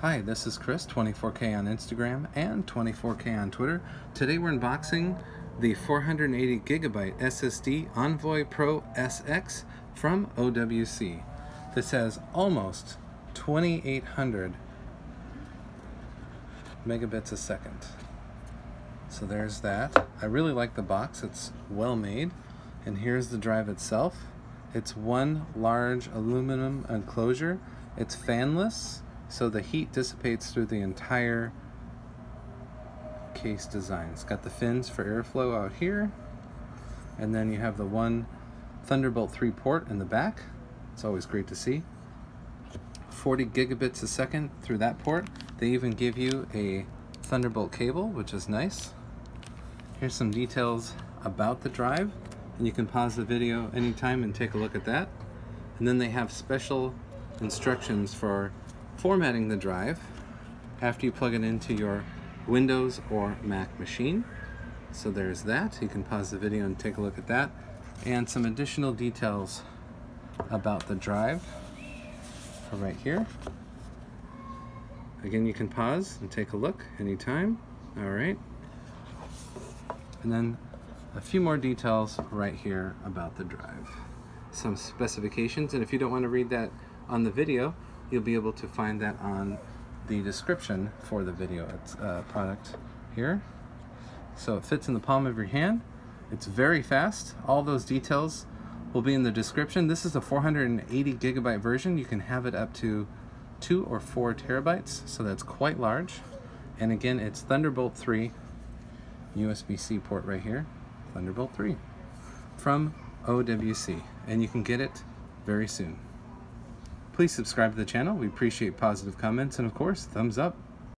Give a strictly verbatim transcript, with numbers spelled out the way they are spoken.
Hi, this is Chris, twenty-four K on Instagram and twenty-four K on Twitter. Today we're unboxing the four hundred eighty gigabyte S S D Envoy Pro S X from O W C. This has almost twenty-eight hundred megabits a second. So there's that. I really like the box, it's well made. And here's the drive itself. It's one large aluminum enclosure. It's fanless, so the heat dissipates through the entire case design. It's got the fins for airflow out here, and then you have the one Thunderbolt three port in the back. It's always great to see. forty gigabits a second through that port. They even give you a Thunderbolt cable, which is nice. Here's some details about the drive, and you can pause the video anytime and take a look at that. And then they have special instructions for formatting the drive after you plug it into your Windows or Mac machine. So there's that. You can pause the video and take a look at that. And some additional details about the drive are right here. Again, you can pause and take a look anytime. All right. And then a few more details right here about the drive. Some specifications, and if you don't want to read that on the video, you'll be able to find that on the description for the video uh, product here. So it fits in the palm of your hand. It's very fast. All those details will be in the description. This is a four hundred eighty gigabyte version. You can have it up to two or four terabytes, so that's quite large. And again, it's Thunderbolt three U S B C port right here, Thunderbolt three from O W C, and you can get it very soon. Please subscribe to the channel. We appreciate positive comments and, of course, thumbs up.